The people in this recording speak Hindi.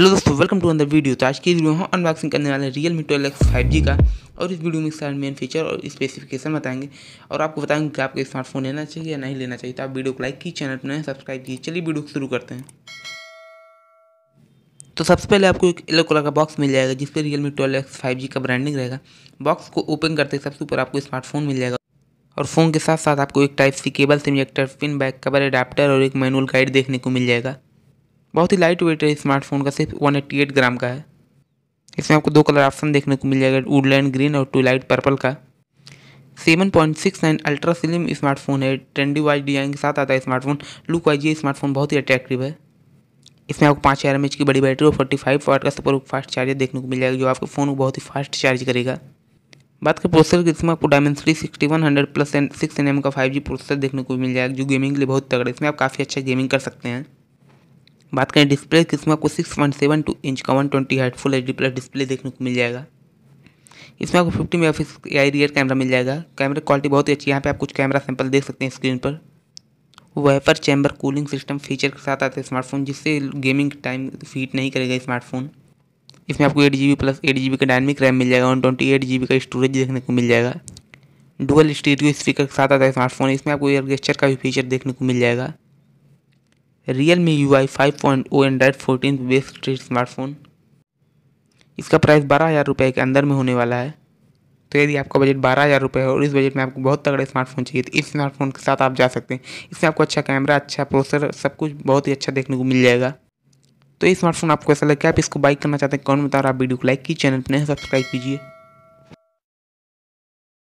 हेलो दोस्तों, वेलकम टू अनदर वीडियो। तो आज की वीडियो हम अनबॉक्सिंग करने वाले हैं Realme 12X 5G का, और इस वीडियो में सारे मेन फीचर और स्पेसिफिकेशन बताएंगे और आपको बताएंगे कि आपको स्मार्टफोन लेना चाहिए या नहीं लेना चाहिए। तो आप वीडियो को लाइक की, चैनल पर नए सब्सक्राइब कीजिए। चलिए वीडियो शुरू करते हैं। तो सबसे पहले आपको एक येलो कलर का बॉक्स मिल जाएगा जिस पर Realme 12X 5G का ब्रांडिंग रहेगा। बॉक्स को ओपन करते सबसे ऊपर आपको स्मार्टफोन मिल जाएगा और फ़ोन के साथ साथ आपको एक type C cable, SIM ejector, pin, back cover, adapter और एक मैनुअल गाइड देखने को मिल जाएगा। बहुत ही लाइट वेट है स्मार्टफोन का, सिर्फ 188 ग्राम का है। इसमें आपको दो कलर ऑप्शन देखने को मिल जाएगा, वुडलैंड ग्रीन और ट्वाइलाइट पर्पल का। 7.69 अल्ट्रा स्लिम स्मार्टफोन है, ट्रेंडी वाइज डिजाइन के साथ आता है स्मार्टफोन। लुक वाइज ये स्मार्टफोन बहुत ही अट्रैक्टिव है। इसमें आपको 5000 mAh की बड़ी बैटरी और 45 वाट का सुपर फास्ट चार्जर देखने को मिल जाएगा जो आपके फ़ोन को बहुत ही फास्ट चार्ज करेगा। बात करें प्रोसेसर की, इसमें आपको डायमेंसिटी 6100 प्लस 6nm का 5G प्रोसेसर देखने को मिल जाएगा जो गेमिंग के लिए बहुत तगड़ा है। इसमें आप काफ़ी अच्छा गेमिंग कर सकते हैं। बात करें डिस्प्ले की, इसमें आपको 6.72 इंच का 120Hz full HD plus display देखने को मिल जाएगा। इसमें आपको 50 MP AI रियर कैमरा मिल जाएगा। कैमरा क्वालिटी बहुत ही अच्छी है। यहाँ पे आप कुछ कैमरा सैंपल देख सकते हैं स्क्रीन पर। Vapour chamber cooling system feature के साथ आता है स्मार्टफोन, जिससे गेमिंग टाइम हीट नहीं करेगा स्मार्टफोन। इसमें आपको 8GB प्लस 8GB का डायनेमिक रैम मिल जाएगा, 128GB का स्टोरेज देखने को मिल जाएगा। डुअल स्टीरियो स्पीकर के साथ आता है स्मार्टफोन। इसमें आपको एयर गेस्चर का भी फीचर देखने को मिल जाएगा। Realme UI 5.0 Android 14 base street smartphone. इसका प्राइस 12,000 रुपये के अंदर में होने वाला है। तो यदि आपका बजट 12,000 रुपये है और इस बजट में आपको बहुत तगड़ा स्मार्टफोन चाहिए तो इस स्मार्टफोन के साथ आप जा सकते हैं। इसमें आपको अच्छा कैमरा, अच्छा प्रोसेसर, सब कुछ बहुत ही अच्छा देखने को मिल जाएगा। तो ये स्मार्टफोन आपको ऐसा लगे, आप इसको बाय करना चाहते हैं कौन बता रहा। आप वीडियो को लाइक की, चैनल पर नए सब्सक्राइब कीजिए।